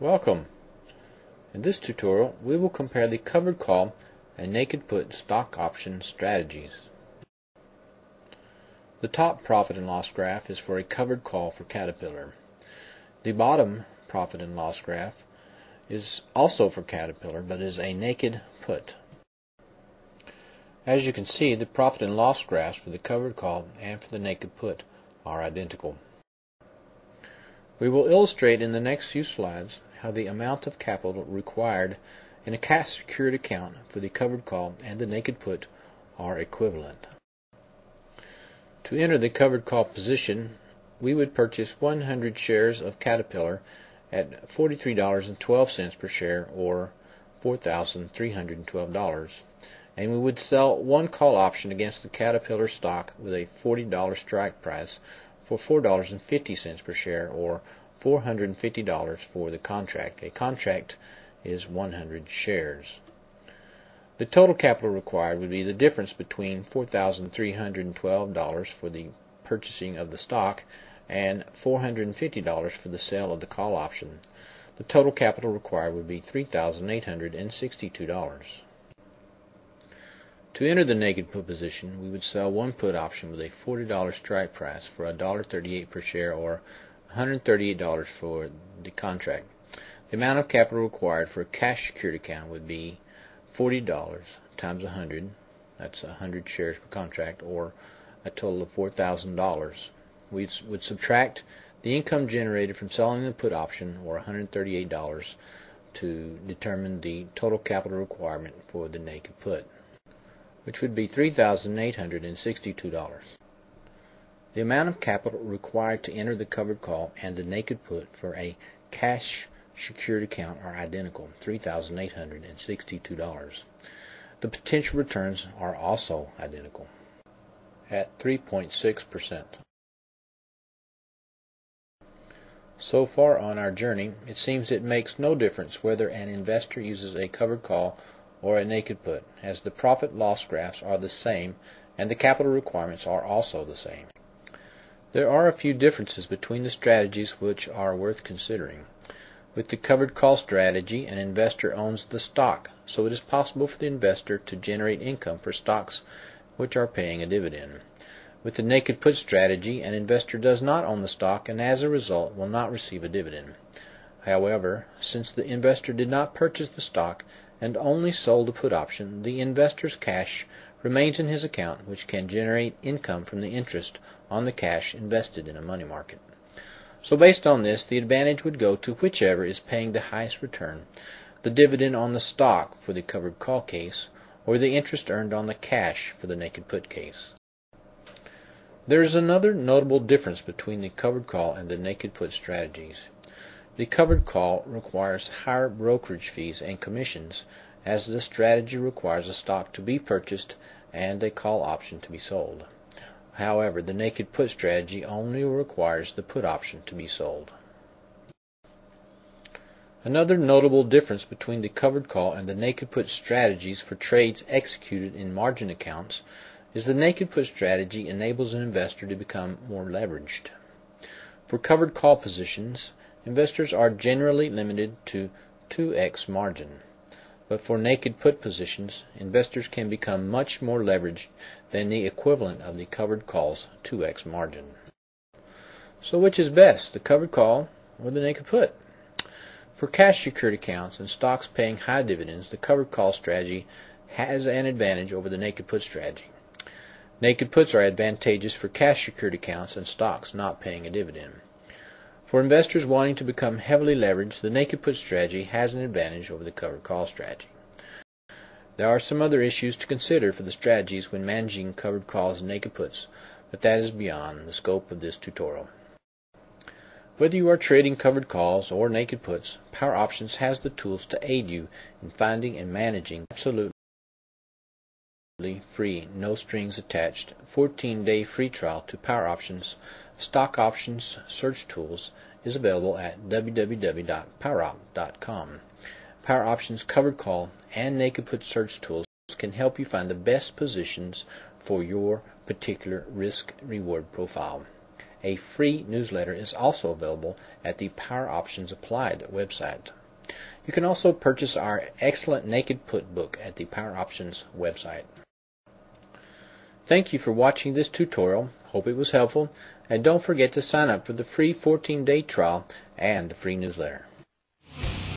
Welcome! In this tutorial we will compare the Covered Call and Naked Put stock option strategies. The top profit and loss graph is for a covered call for Caterpillar. The bottom profit and loss graph is also for Caterpillar but is a naked put. As you can see, the profit and loss graphs for the covered call and for the naked put are identical. We will illustrate in the next few slides how the amount of capital required in a cash secured account for the covered call and the naked put are equivalent. To enter the covered call position, we would purchase 100 shares of Caterpillar at $43.12 per share, or $4,312, and we would sell one call option against the Caterpillar stock with a $40 strike price for $4.50 per share, or $450 for the contract. A contract is 100 shares. The total capital required would be the difference between $4,312 for the purchasing of the stock and $450 for the sale of the call option. The total capital required would be $3,862. To enter the naked put position, we would sell one put option with a $40 strike price for $1.38 per share, or $138 for the contract. The amount of capital required for a cash secured account would be $40 times 100, that's 100 shares per contract, or a total of $4,000. We would subtract the income generated from selling the put option, or $138, to determine the total capital requirement for the naked put, which would be $3,862. The amount of capital required to enter the covered call and the naked put for a cash secured account are identical, $3,862. The potential returns are also identical at 3.6%. So far on our journey, it seems it makes no difference whether an investor uses a covered call or a naked put, as the profit loss graphs are the same and the capital requirements are also the same. There are a few differences between the strategies which are worth considering. With the covered call strategy, an investor owns the stock, so it is possible for the investor to generate income for stocks which are paying a dividend. With the naked put strategy, an investor does not own the stock and as a result will not receive a dividend. However, since the investor did not purchase the stock and only sold the put option, the investor's cash remains in his account, which can generate income from the interest on the cash invested in a money market. So based on this, the advantage would go to whichever is paying the highest return, the dividend on the stock for the covered call case, or the interest earned on the cash for the naked put case. There is another notable difference between the covered call and the naked put strategies. The covered call requires higher brokerage fees and commissions, as this strategy requires a stock to be purchased and a call option to be sold. However, the naked put strategy only requires the put option to be sold. Another notable difference between the covered call and the naked put strategies for trades executed in margin accounts is the naked put strategy enables an investor to become more leveraged. For covered call positions, investors are generally limited to 2x margin, but for naked put positions, investors can become much more leveraged than the equivalent of the covered call's 2x margin. So which is best, the covered call or the naked put? For cash secured accounts and stocks paying high dividends, the covered call strategy has an advantage over the naked put strategy. Naked puts are advantageous for cash secured accounts and stocks not paying a dividend. For investors wanting to become heavily leveraged, the naked put strategy has an advantage over the covered call strategy. There are some other issues to consider for the strategies when managing covered calls and naked puts, but that is beyond the scope of this tutorial. Whether you are trading covered calls or naked puts, Power Options has the tools to aid you in finding and managing absolutely free, no strings attached, 14-day free trial to Power Options stock options search tools is available at www.powerop.com. Power Options covered call and naked put search tools can help you find the best positions for your particular risk reward profile. A free newsletter is also available at the Power Options Applied website. You can also purchase our excellent Naked Put book at the Power Options website. Thank you for watching this tutorial. Hope it was helpful, and don't forget to sign up for the free 14-day trial and the free newsletter.